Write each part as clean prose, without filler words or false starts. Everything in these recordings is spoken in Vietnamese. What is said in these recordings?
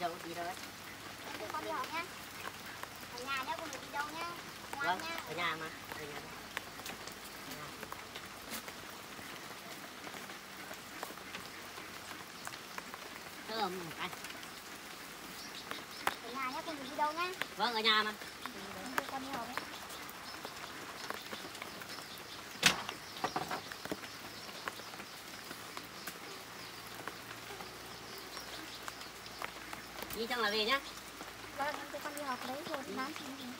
Đi đâu đấy. Để con đi học nhá. Ở nhà nhá, con đừng đi đâu nhá. Vâng, nhá. Ở nhà mà. Ở nhà. Ở nhà. Ở nhà nhá, con đừng đi đâu nhá. Vâng, ở nhà mà. Để con đi học đấy. Đi trong là về nhá. Vâng, con đi học đấy rồi bán thì mình.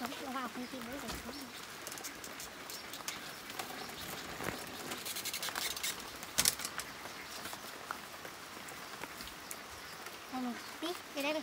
Sống chưa vào công ty mới để sống. Đây mình, đi, về đây mình.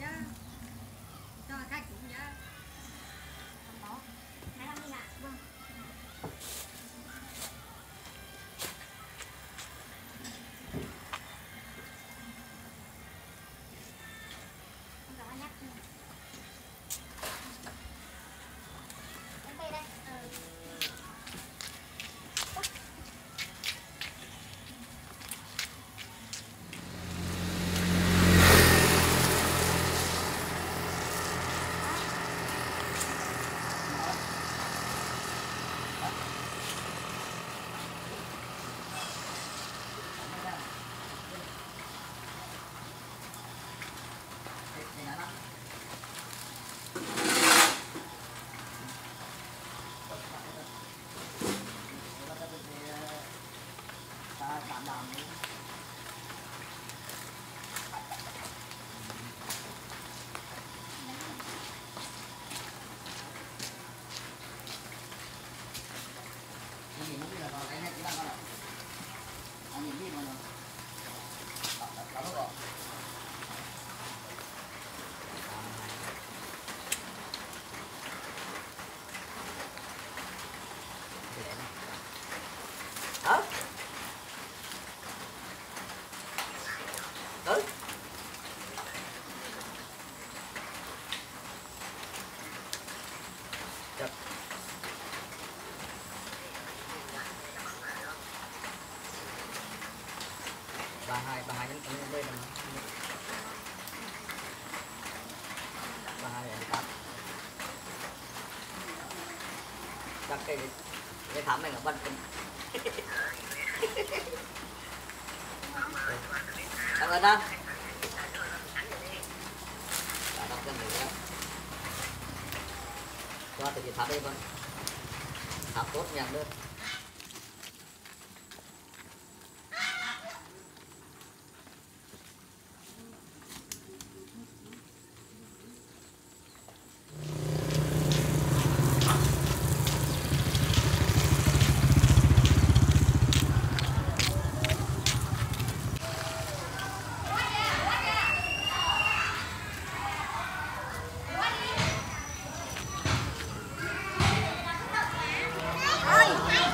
cơm nhá, cho khách cũng nhá. Đó, thái ăn đi ạ. Vâng. Không có nhắc. Em đây đây. Bà hai nhấn tấn lên đây. Bà hai này cắt cái thảm này là bắn cân. Cảm ơn đó. Đã đọc chân nữa. Cho tự nhiên thảm đây con. Thảm tốt nhạc nữa. Ôi!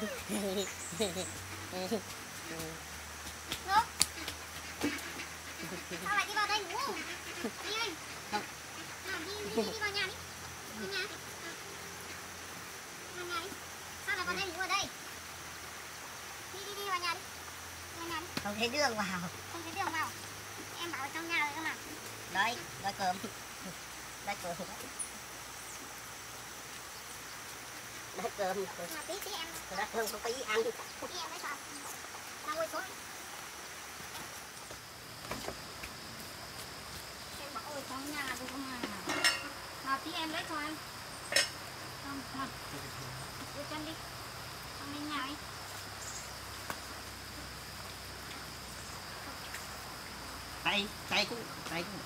Không. Sao lại đi vào đây ngủ? Đi anh. Không. À, đi vào nhà đi. Vào nhà. Vào nhà đi. Sao lại vào đây ngủ ở đây? Đi vào nhà đi. Vào nhà đi. Không thấy đường vào. Không thấy đường vào. Em bảo ở trong nhà rồi cơ mà. Đấy, đói cơm. Đói cơm. Đói cơm. Mà tí tí em. Đói cơm không có gì ăn. Đi em đấy sao? Nó ngồi xuống. Em bảo ở trong nhà rồi cơ mà. Mà tí em đấy cho em. Không, không. Đưa chân đi. Xong lên nhà đi. Tay cũng. Tay cũng.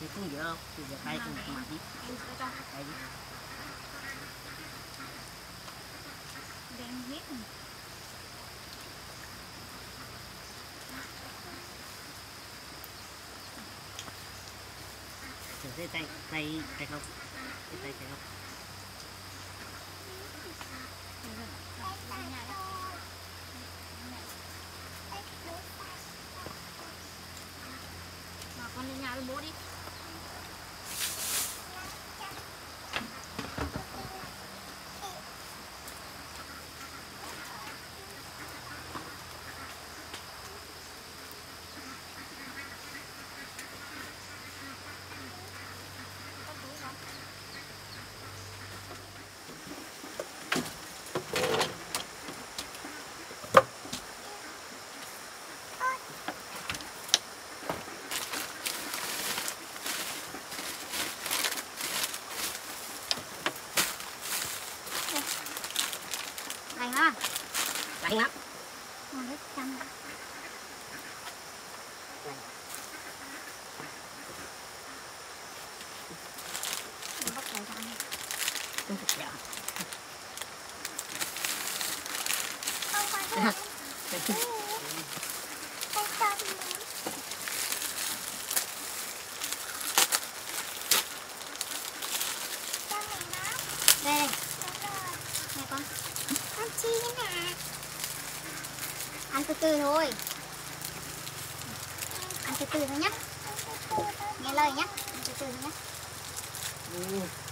Thì cũng dở không? Thì dở tay cũng mặt đi. Tay đi. Đem hết rồi. Thử thấy tay không? Tay không? Con đi nhà với bố đi. Lạnh lắm. Ngồi hết trăm. Nó bắt đầu ăn. Không được dạo. Không phải không? Không sao thì đúng. Cho mình đó. Đây đây. Này con. Ăn chi thế nào? Ăn từ từ thôi. Ăn từ từ thôi nhé. Nghe lời nhé. Ăn từ từ thôi nhé.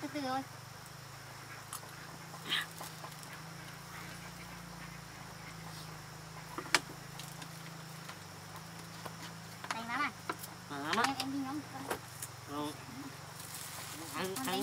từ từ thôi. Đánh lắm à? Em đi nhóm được không? Con lấy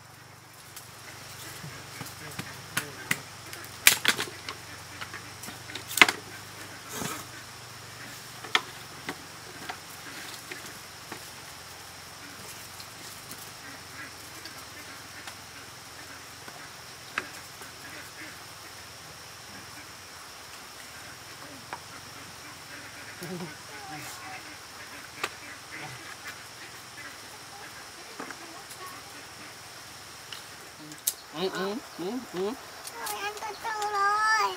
Ôi, ăn từ từ rồi.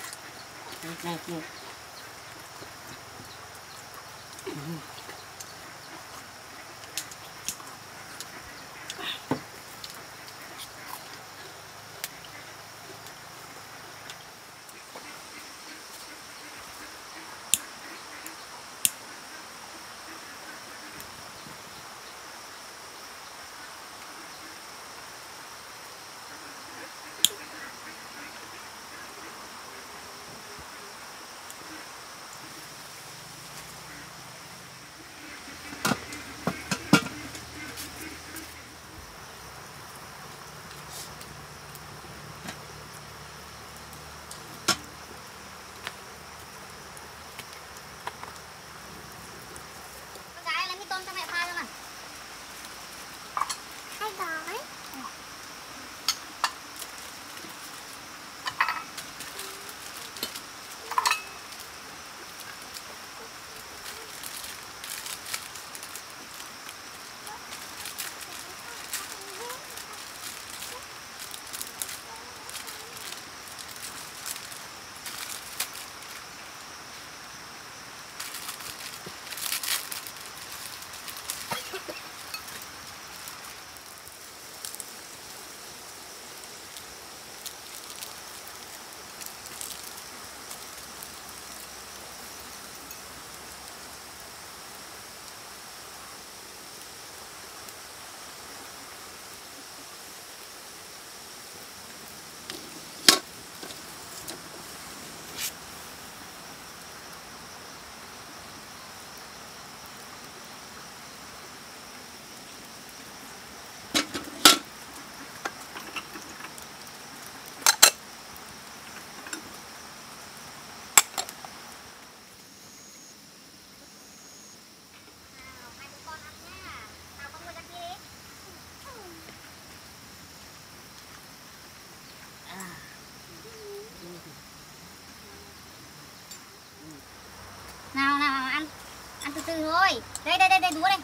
rồi. Đây đây đây đây, đúa đây.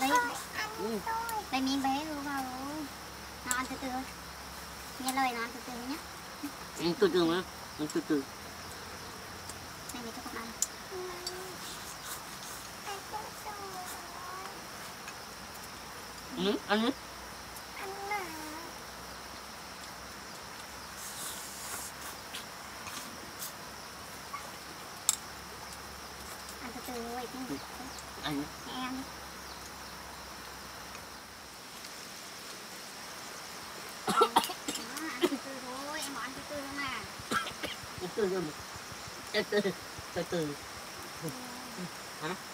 Này, đúa. Đấy. Đây miếng bé vô vào rồi. Nó ăn từ từ thôi. Nghe lời nó ăn từ từ nhé. Ăn từ từ nữa, ăn từ từ. Này mình cho con ăn. Ăn hết. Anh em em ăn từ từ mà từ từ từ từ từ từ hả.